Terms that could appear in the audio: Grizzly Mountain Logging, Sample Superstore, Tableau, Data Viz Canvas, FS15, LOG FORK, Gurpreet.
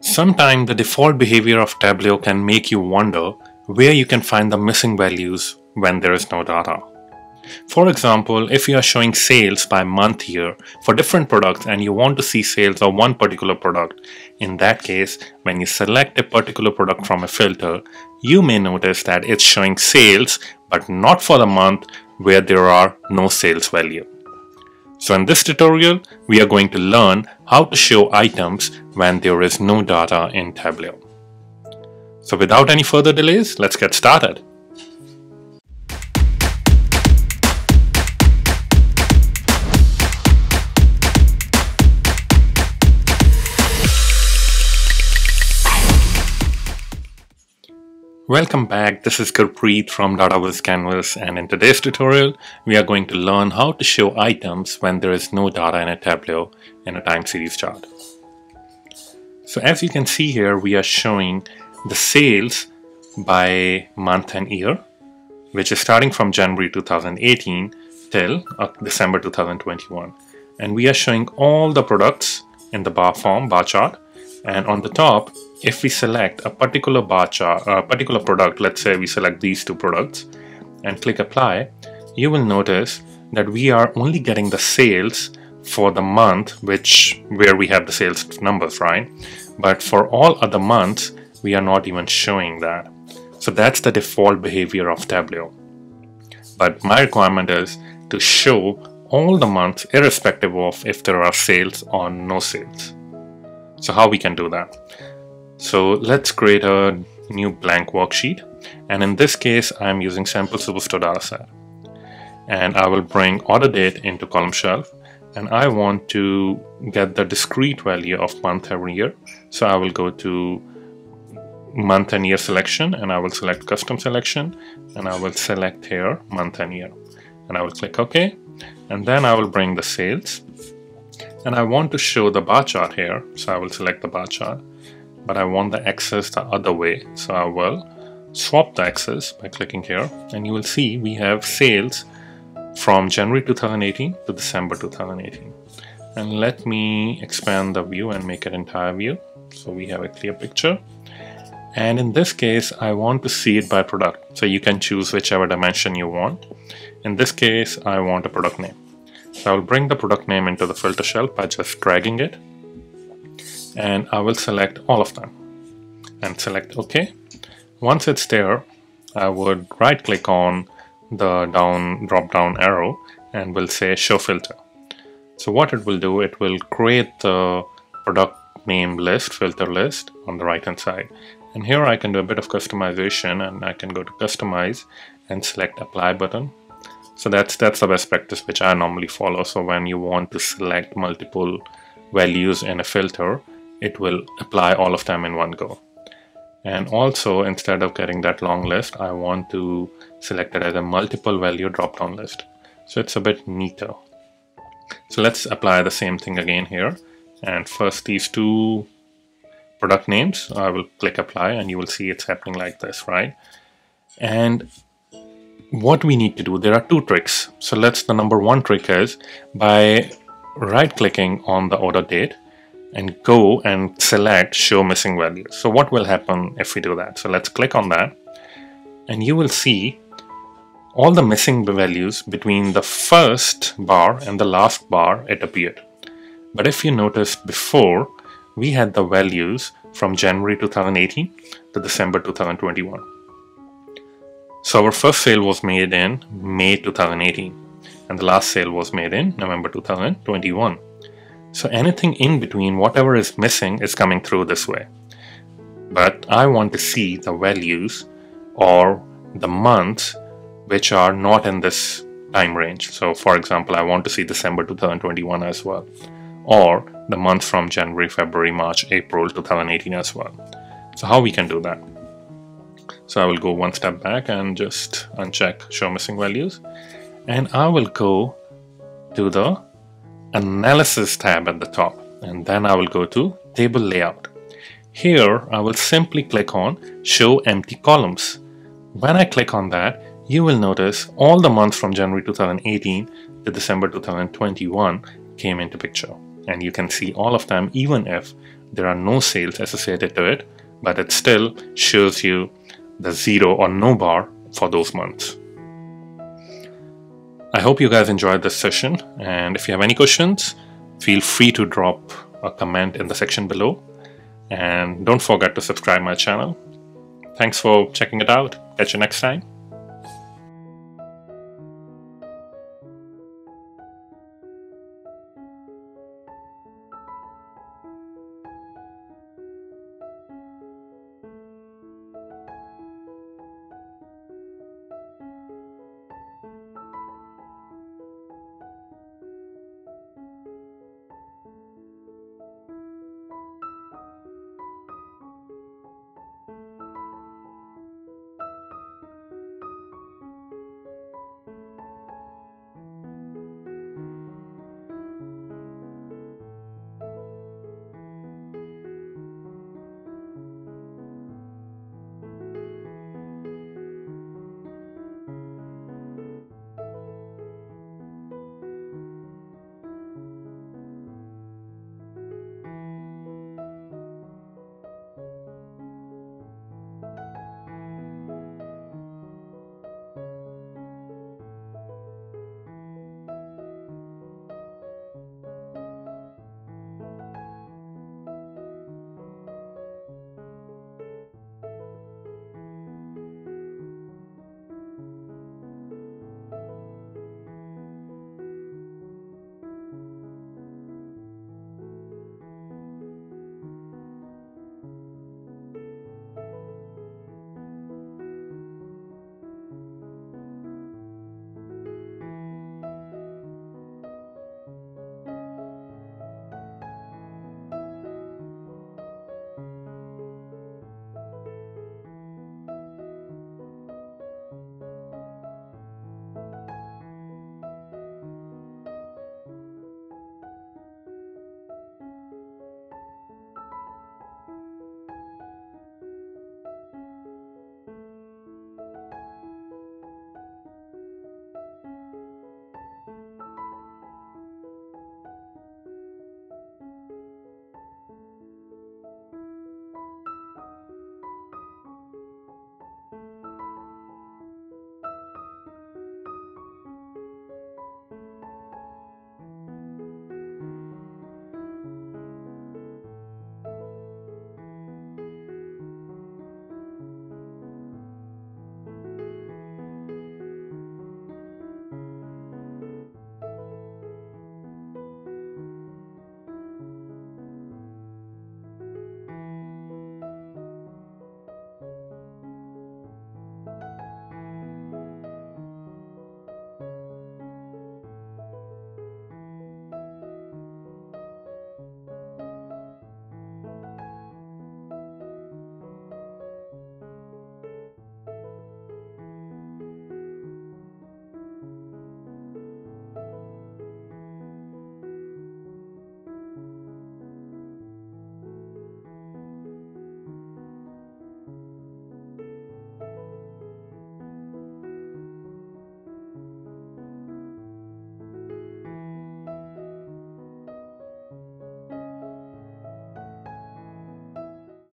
Sometimes the default behavior of Tableau can make you wonder where you can find the missing values when there is no data. For example, if you are showing sales by month here for different products and you want to see sales of one particular product, in that case, when you select a particular product from a filter, you may notice that it's showing sales but not for the month where there are no sales value. So in this tutorial, we are going to learn how to show items when there is no data in Tableau. So without any further delays, let's get started. Welcome back, this is Gurpreet from Data Viz Canvas, and in today's tutorial, we are going to learn how to show items when there is no data in a Tableau in a time series chart. So as you can see here, we are showing the sales by month and year, which is starting from January 2018 till December 2021. And we are showing all the products in the bar chart, and on the top, if we select a particular product, let's say we select these two products and click apply, you will notice that we are only getting the sales for the month where we have the sales numbers, right? But for all other months, we are not even showing that. So that's the default behavior of Tableau. But my requirement is to show all the months irrespective of if there are sales or no sales. So how we can do that? So let's create a new blank worksheet, and in this case I'm using Sample Superstore dataset, and I will bring order date into column shelf, and I want to get the discrete value of month every year. So I will go to month and year selection, and I will select custom selection, and I will select here month and year, and I will click OK, and then I will bring the sales, and I want to show the bar chart here, so I will select the bar chart, but I want the axis the other way, so I will swap the axis by clicking here, and you will see we have sales from January 2018 to December 2018. And let me expand the view and make it entire view, so we have a clear picture. And in this case, I want to see it by product, so you can choose whichever dimension you want. In this case, I want a product name. So I'll bring the product name into the filter shelf by just dragging it, and I will select all of them and select OK. Once it's there, I would right click on the drop down arrow and will say show filter. So what it will do, it will create the product name list, filter list on the right hand side. And here I can do a bit of customization, and I can go to customize and select apply button. So that's the best practice which I normally follow. So when you want to select multiple values in a filter, it will apply all of them in one go. And also, instead of getting that long list, I want to select it as a multiple value drop-down list. So it's a bit neater. So let's apply the same thing again here. And first, these two product names, I will click apply, and you will see it's happening like this, right? And what we need to do, there are two tricks. So the number one trick is by right-clicking on the order date and go and select show missing values. So what will happen if we do that? So let's click on that, and you will see all the missing values between the first bar and the last bar it appeared. But if you noticed before, we had the values from January 2018 to December 2021. So our first sale was made in May 2018. And the last sale was made in November 2021. So anything in between, whatever is missing, is coming through this way. But I want to see the values or the months which are not in this time range. So for example, I want to see December 2021 as well, or the month from January, February, March, April 2018 as well. So how we can do that? So I will go one step back and just uncheck show missing values. And I will go to the Analysis tab at the top, and then I will go to Table Layout. Here, I will simply click on Show Empty Columns. When I click on that, you will notice all the months from January 2018 to December 2021 came into picture. And you can see all of them even if there are no sales associated to it, but it still shows you the zero or no bar for those months. I hope you guys enjoyed this session, and if you have any questions, feel free to drop a comment in the section below, and don't forget to subscribe my channel. Thanks for checking it out. Catch you next time.